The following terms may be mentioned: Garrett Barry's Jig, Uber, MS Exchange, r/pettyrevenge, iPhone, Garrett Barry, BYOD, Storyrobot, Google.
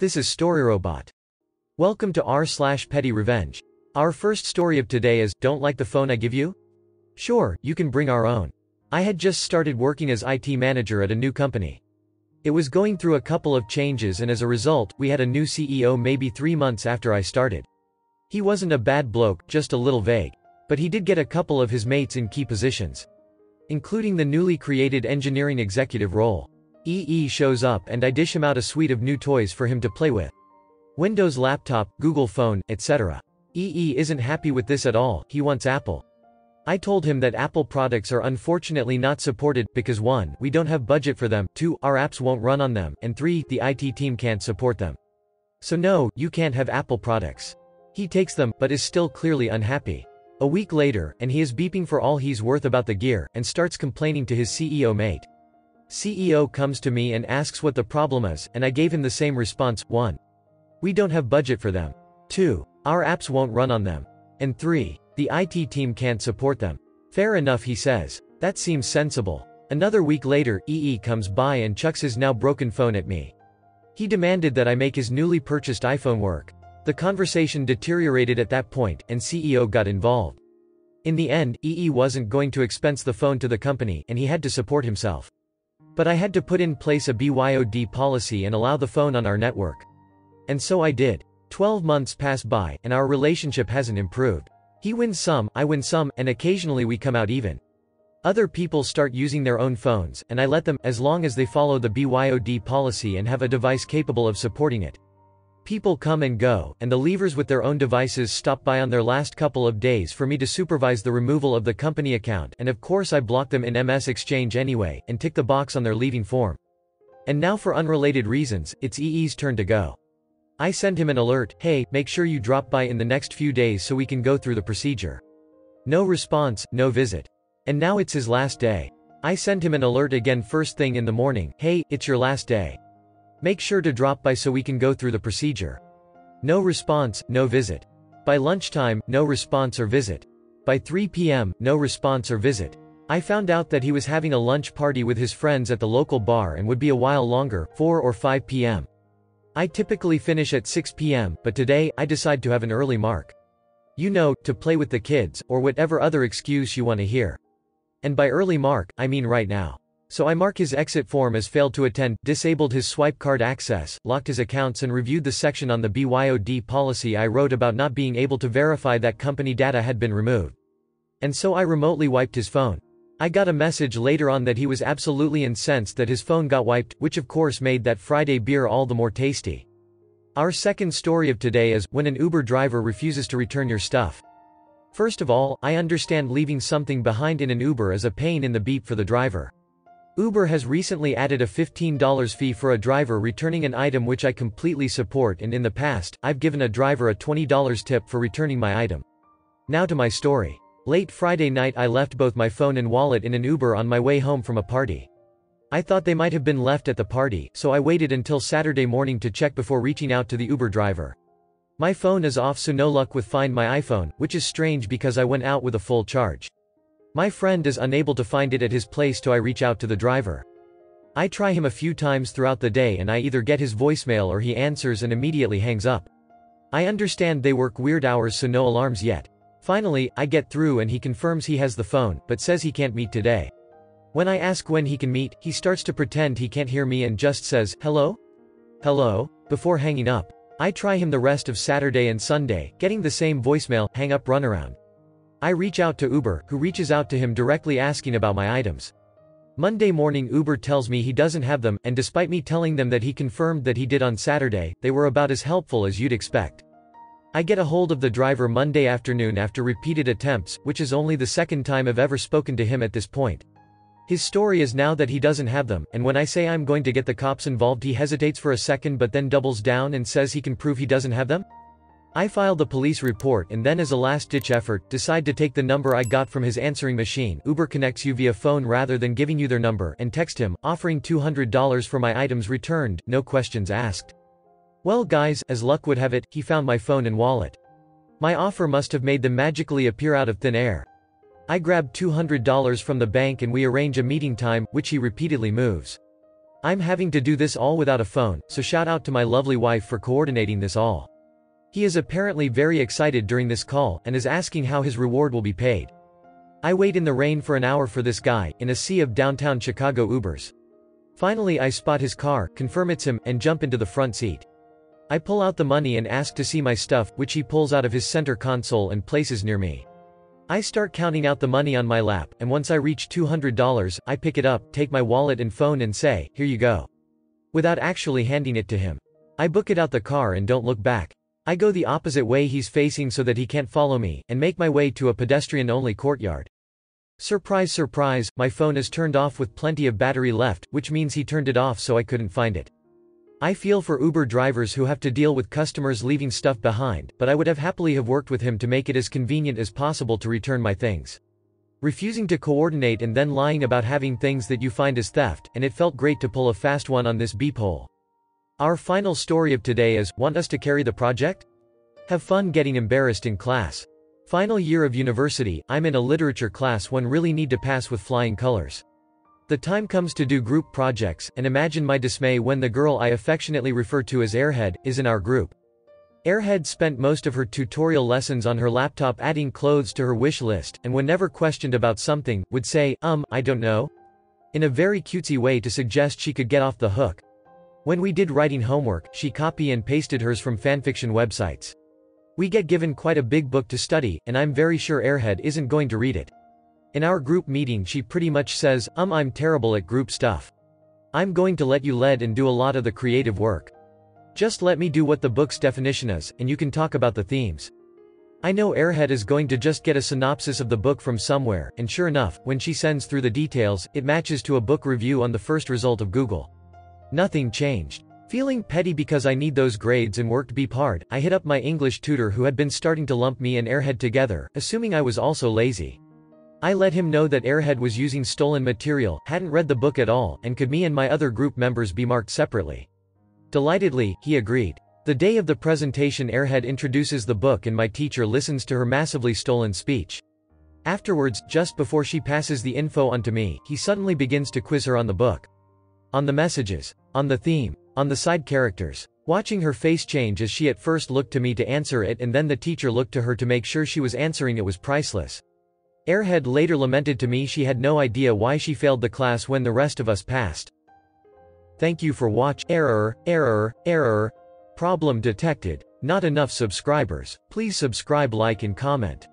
This is Storyrobot. Welcome to r/pettyrevenge. Our first story of today is, don't like the phone I give you? Sure, you can bring our own. I had just started working as IT manager at a new company. It was going through a couple of changes, and as a result, we had a new CEO maybe 3 months after I started. He wasn't a bad bloke, just a little vague. But he did get a couple of his mates in key positions, including the newly created engineering executive role. EE shows up and I dish him out a suite of new toys for him to play with. Windows laptop, Google phone, etc. EE isn't happy with this at all, he wants Apple. I told him that Apple products are unfortunately not supported, because 1, we don't have budget for them, 2, our apps won't run on them, and 3, the IT team can't support them. So no, you can't have Apple products. He takes them, but is still clearly unhappy. A week later, and he is beeping for all he's worth about the gear, and starts complaining to his CEO mate. CEO comes to me and asks what the problem is, and I gave him the same response: 1. We don't have budget for them. 2. Our apps won't run on them. And 3. The IT team can't support them. Fair enough, he says. That seems sensible. Another week later, EE comes by and chucks his now broken phone at me. He demanded that I make his newly purchased iPhone work. The conversation deteriorated at that point, and CEO got involved. In the end, EE wasn't going to expense the phone to the company, and he had to support himself. But I had to put in place a BYOD policy and allow the phone on our network. And so I did. 12 months pass by, and our relationship hasn't improved. He wins some, I win some, and occasionally we come out even. Other people start using their own phones, and I let them, as long as they follow the BYOD policy and have a device capable of supporting it. People come and go, and the leavers with their own devices stop by on their last couple of days for me to supervise the removal of the company account, and of course I block them in MS Exchange anyway, and tick the box on their leaving form. And now, for unrelated reasons, it's EE's turn to go. I send him an alert: hey, make sure you drop by in the next few days so we can go through the procedure. No response, no visit. And now it's his last day. I send him an alert again first thing in the morning: hey, it's your last day. Make sure to drop by so we can go through the procedure. No response, no visit. By lunchtime, no response or visit. By 3 p.m., no response or visit. I found out that he was having a lunch party with his friends at the local bar and would be a while longer, 4 or 5 p.m. I typically finish at 6 p.m., but today, I decide to have an early mark. You know, to play with the kids, or whatever other excuse you want to hear. And by early mark, I mean right now. So I mark his exit form as failed to attend, disabled his swipe card access, locked his accounts, and reviewed the section on the BYOD policy I wrote about not being able to verify that company data had been removed. And so I remotely wiped his phone. I got a message later on that he was absolutely incensed that his phone got wiped, which of course made that Friday beer all the more tasty. Our second story of today is, when an Uber driver refuses to return your stuff. First of all, I understand leaving something behind in an Uber is a pain in the beep for the driver. Uber has recently added a $15 fee for a driver returning an item, which I completely support, and in the past, I've given a driver a $20 tip for returning my item. Now to my story. Late Friday night, I left both my phone and wallet in an Uber on my way home from a party. I thought they might have been left at the party, so I waited until Saturday morning to check before reaching out to the Uber driver. My phone is off, so no luck with Find My iPhone, which is strange because I went out with a full charge. My friend is unable to find it at his place, so I reach out to the driver. I try him a few times throughout the day, and I either get his voicemail or he answers and immediately hangs up. I understand they work weird hours, so no alarms yet. Finally, I get through and he confirms he has the phone, but says he can't meet today. When I ask when he can meet, he starts to pretend he can't hear me and just says, "Hello? Hello?" before hanging up. I try him the rest of Saturday and Sunday, getting the same voicemail, hang up runaround. I reach out to Uber, who reaches out to him directly asking about my items. Monday morning, Uber tells me he doesn't have them, and despite me telling them that he confirmed that he did on Saturday, they were about as helpful as you'd expect. I get a hold of the driver Monday afternoon after repeated attempts, which is only the second time I've ever spoken to him at this point. His story is now that he doesn't have them, and when I say I'm going to get the cops involved, he hesitates for a second but then doubles down and says he can prove he doesn't have them? I file the police report and then, as a last-ditch effort, decide to take the number I got from his answering machine. Uber connects you via phone rather than giving you their number, and text him, offering $200 for my items returned, no questions asked. Well guys, as luck would have it, he found my phone and wallet. My offer must have made them magically appear out of thin air. I grab $200 from the bank and we arrange a meeting time, which he repeatedly moves. I'm having to do this all without a phone, so shout out to my lovely wife for coordinating this all. He is apparently very excited during this call, and is asking how his reward will be paid. I wait in the rain for an hour for this guy, in a sea of downtown Chicago Ubers. Finally I spot his car, confirm it's him, and jump into the front seat. I pull out the money and ask to see my stuff, which he pulls out of his center console and places near me. I start counting out the money on my lap, and once I reach $200, I pick it up, take my wallet and phone and say, "Here you go," without actually handing it to him. I book it out the car and don't look back. I go the opposite way he's facing so that he can't follow me, and make my way to a pedestrian-only courtyard. Surprise, surprise, my phone is turned off with plenty of battery left, which means he turned it off so I couldn't find it. I feel for Uber drivers who have to deal with customers leaving stuff behind, but I would have happily have worked with him to make it as convenient as possible to return my things. Refusing to coordinate and then lying about having things that you find is theft, and it felt great to pull a fast one on this beep hole. Our final story of today is, want us to carry the project? Have fun getting embarrassed in class. Final year of university, I'm in a literature class one really need to pass with flying colors. The time comes to do group projects, and imagine my dismay when the girl I affectionately refer to as Airhead is in our group. Airhead spent most of her tutorial lessons on her laptop adding clothes to her wish list, and whenever questioned about something, would say, I don't know, in a very cutesy way to suggest she could get off the hook. When we did writing homework, she copy and pasted hers from fanfiction websites. We get given quite a big book to study, and I'm very sure Airhead isn't going to read it. In our group meeting she pretty much says, I'm terrible at group stuff. I'm going to let you lead and do a lot of the creative work. Just let me do what the book's definition is, and you can talk about the themes. I know Airhead is going to just get a synopsis of the book from somewhere, and sure enough, when she sends through the details, it matches to a book review on the first result of Google. Nothing changed. Feeling petty because I need those grades and worked beep hard, I hit up my English tutor who had been starting to lump me and Airhead together, assuming I was also lazy. I let him know that Airhead was using stolen material, hadn't read the book at all, and could me and my other group members be marked separately. Delightedly, he agreed. The day of the presentation Airhead introduces the book and my teacher listens to her massively stolen speech. Afterwards, just before she passes the info on to me, he suddenly begins to quiz her on the book. On the messages. On the theme. On the side characters. Watching her face change as she at first looked to me to answer it and then the teacher looked to her to make sure she was answering it was priceless. Airhead later lamented to me she had no idea why she failed the class when the rest of us passed. Thank you for watch. Error. Problem detected. Not enough subscribers. Please subscribe, like and comment.